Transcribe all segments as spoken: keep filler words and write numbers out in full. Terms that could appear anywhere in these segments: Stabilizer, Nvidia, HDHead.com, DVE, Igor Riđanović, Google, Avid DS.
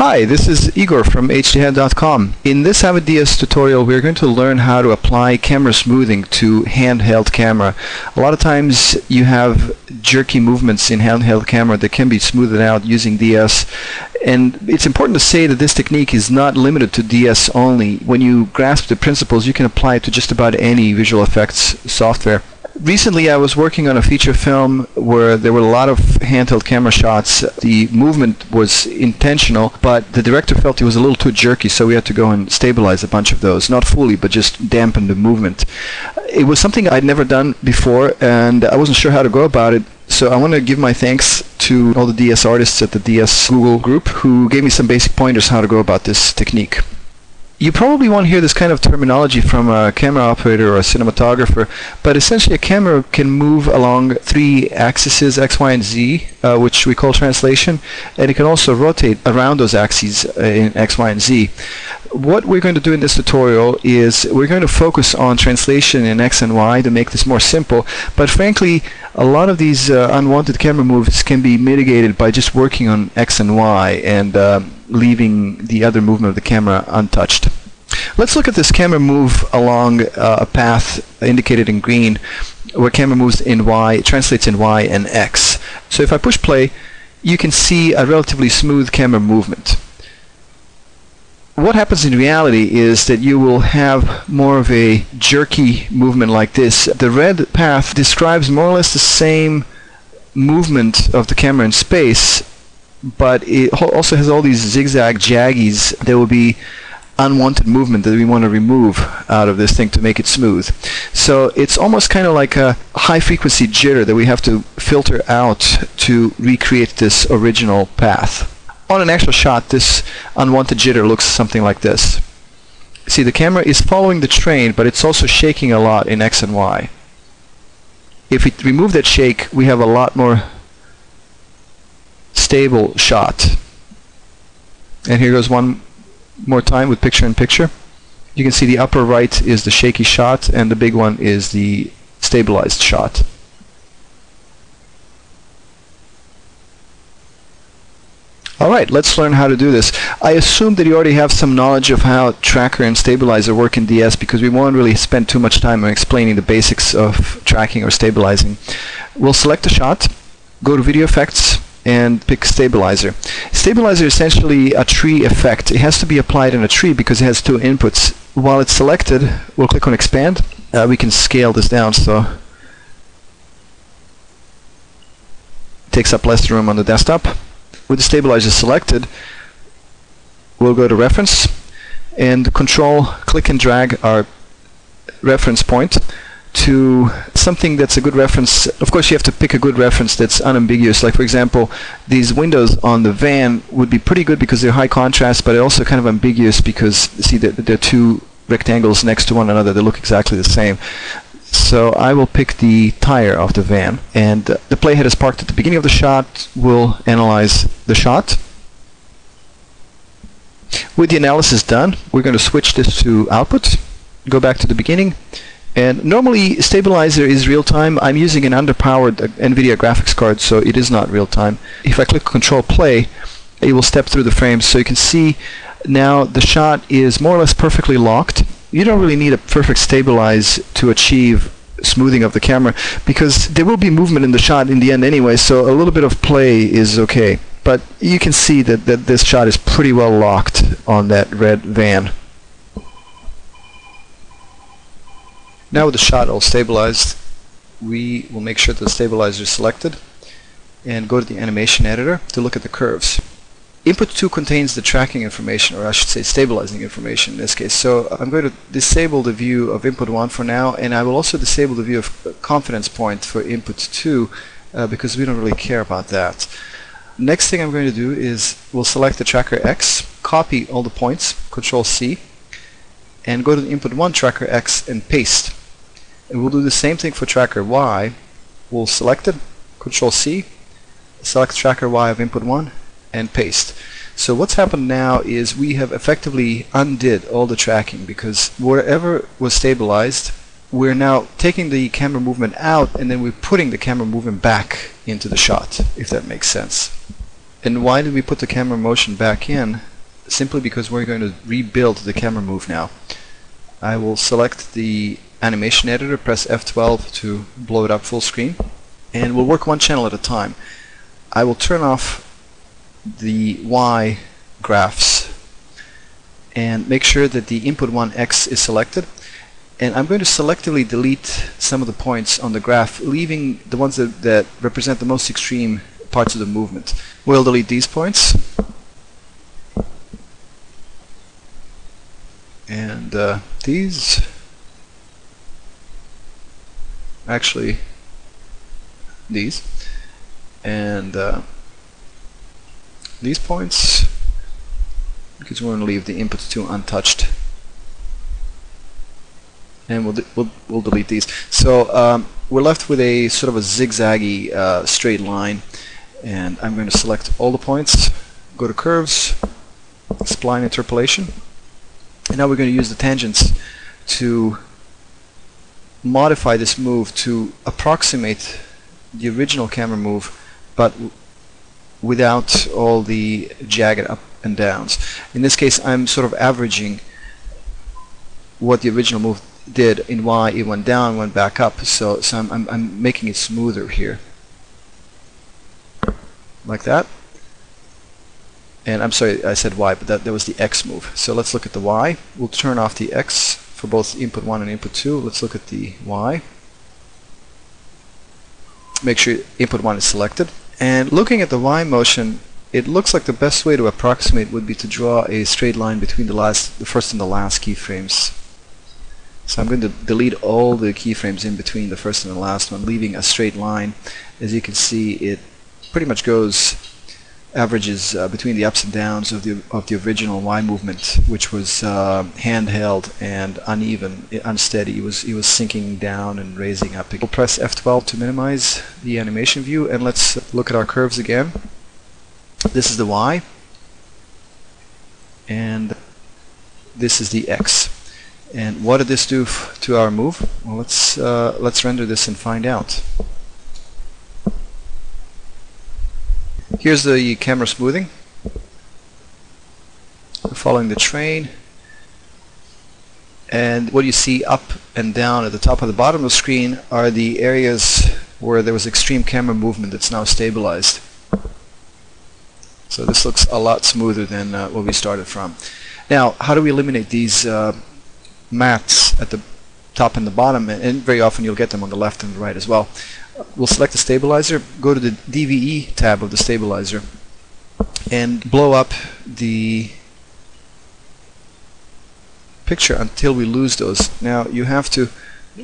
Hi, this is Igor from H D head dot com. In this Avid D S tutorial, we're going to learn how to apply camera smoothing to handheld camera. A lot of times you have jerky movements in handheld camera that can be smoothed out using D S. And it's important to say that this technique is not limited to D S only. When you grasp the principles, you can apply it to just about any visual effects software. Recently, I was working on a feature film where there were a lot of handheld camera shots. The movement was intentional, but the director felt it was a little too jerky, so we had to go and stabilize a bunch of those. Not fully, but just dampen the movement. It was something I'd never done before, and I wasn't sure how to go about it. So I want to give my thanks to all the D S artists at the D S Google group who gave me some basic pointers how to go about this technique. You probably won't hear this kind of terminology from a camera operator or a cinematographer, but essentially a camera can move along three axes, X, Y, and Z, uh, which we call translation, and it can also rotate around those axes in X, Y, and Z. What we're going to do in this tutorial is we're going to focus on translation in X and Y to make this more simple, but frankly, a lot of these uh, unwanted camera moves can be mitigated by just working on X and Y and uh, leaving the other movement of the camera untouched. Let's look at this camera move along uh, a path indicated in green, where camera moves in Y, it translates in Y and X. So if I push play, you can see a relatively smooth camera movement. What happens in reality is that you will have more of a jerky movement like this. The red path describes more or less the same movement of the camera in space, but it also has all these zigzag jaggies. There will be unwanted movement that we want to remove out of this thing to make it smooth. So it's almost kind of like a high frequency jitter that we have to filter out to recreate this original path. On an actual shot, this unwanted jitter looks something like this. See, the camera is following the train, but it's also shaking a lot in X and Y. If we remove that shake, we have a lot more stable shot. And here goes one more time with picture in picture. You can see the upper right is the shaky shot and the big one is the stabilized shot. Alright, let's learn how to do this. I assume that you already have some knowledge of how tracker and stabilizer work in D S, because we won't really spend too much time on explaining the basics of tracking or stabilizing. We'll select a shot, go to video effects, and pick stabilizer. Stabilizer is essentially a tree effect. It has to be applied in a tree because it has two inputs. While it's selected, we'll click on expand. Uh, we can scale this down so it takes up less room on the desktop. With the stabilizer selected, we'll go to reference and control click and drag our reference point to something that's a good reference. Of course, you have to pick a good reference that's unambiguous. Like, for example, these windows on the van would be pretty good because they're high contrast, but they're also kind of ambiguous because, see, they're, they're two rectangles next to one another. They look exactly the same. So I will pick the tire of the van, and uh, the playhead is parked at the beginning of the shot. We'll analyze the shot. With the analysis done, we're going to switch this to output, go back to the beginning. And normally stabilizer is real-time. I'm using an underpowered Nvidia graphics card, so it is not real-time. If I click control play, it will step through the frames, so you can see now the shot is more or less perfectly locked. You don't really need a perfect stabilize to achieve smoothing of the camera, because there will be movement in the shot in the end anyway, so a little bit of play is okay. But you can see that, that this shot is pretty well locked on that red van. Now with the shot all stabilized, we will make sure that the stabilizer is selected and go to the animation editor to look at the curves. Input two contains the tracking information, or I should say stabilizing information in this case. So I'm going to disable the view of input one for now, and I will also disable the view of confidence point for input two uh, because we don't really care about that. Next thing I'm going to do is we'll select the tracker X, copy all the points, control C, and go to the input one tracker X and paste. And we'll do the same thing for tracker Y. We'll select it, control C, select tracker Y of input one, and paste. So what's happened now is we have effectively undid all the tracking, because wherever was stabilized, we're now taking the camera movement out and then we're putting the camera movement back into the shot, if that makes sense. And why did we put the camera motion back in? simply because we're going to rebuild the camera move now. I will select the animation editor, press F twelve to blow it up full screen, and we'll work one channel at a time. I will turn off the Y graphs and make sure that the input one X is selected, and I'm going to selectively delete some of the points on the graph, leaving the ones that, that represent the most extreme parts of the movement. We'll delete these points and uh, these. Actually, these and uh, these points, because we want to leave the inputs two untouched, and we'll, we'll we'll delete these. So um, we're left with a sort of a zigzaggy uh, straight line, and I'm going to select all the points, go to curves, spline interpolation, and now we're going to use the tangents to modify this move to approximate the original camera move, but without all the jagged up and downs. In this case, I'm sort of averaging what the original move did. In Y, it went down, went back up, so, so I'm, I'm, I'm making it smoother here. Like that. And I'm sorry, I said Y, but that, that was the X move. So let's look at the Y. We'll turn off the X for both input one and input two. Let's look at the Y. Make sure input one is selected. And looking at the Y motion, it looks like the best way to approximate would be to draw a straight line between the last, the first and the last keyframes. So I'm going to delete all the keyframes in between the first and the last one, leaving a straight line. As you can see, it pretty much goes, averages uh, between the ups and downs of the of the original Y movement, which was uh, handheld and uneven, unsteady. It was it was sinking down and raising up. We'll press F twelve to minimize the animation view, and let's look at our curves again. This is the Y, and this is the X. And what did this do f to our move? Well, let's uh, let's render this and find out. Here's the camera smoothing. We're following the train, and what you see up and down at the top and the bottom of the screen are the areas where there was extreme camera movement that's now stabilized. So this looks a lot smoother than uh, what we started from. Now, how do we eliminate these uh, mats at the top and the bottom? And, and very often you'll get them on the left and the right as well. We'll select the stabilizer, go to the D V E tab of the stabilizer, and blow up the picture until we lose those. Now you have to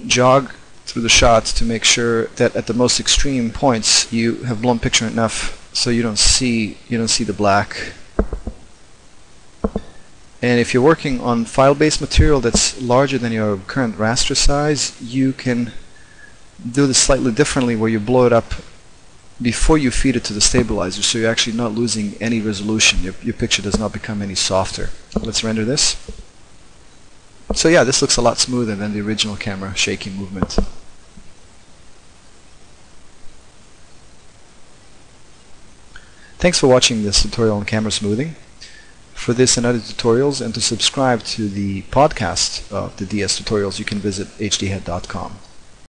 jog through the shot to make sure that at the most extreme points you have blown picture enough so you don't see you don't see the black. And if you're working on file-based material that's larger than your current raster size, you can do this slightly differently, where you blow it up before you feed it to the stabilizer, so you're actually not losing any resolution. Your, your picture does not become any softer. Let's render this. So yeah, this looks a lot smoother than the original camera shaky movement. Thanks for watching this tutorial on camera smoothing. For this and other tutorials, and to subscribe to the podcast of the D S tutorials, you can visit H D head dot com.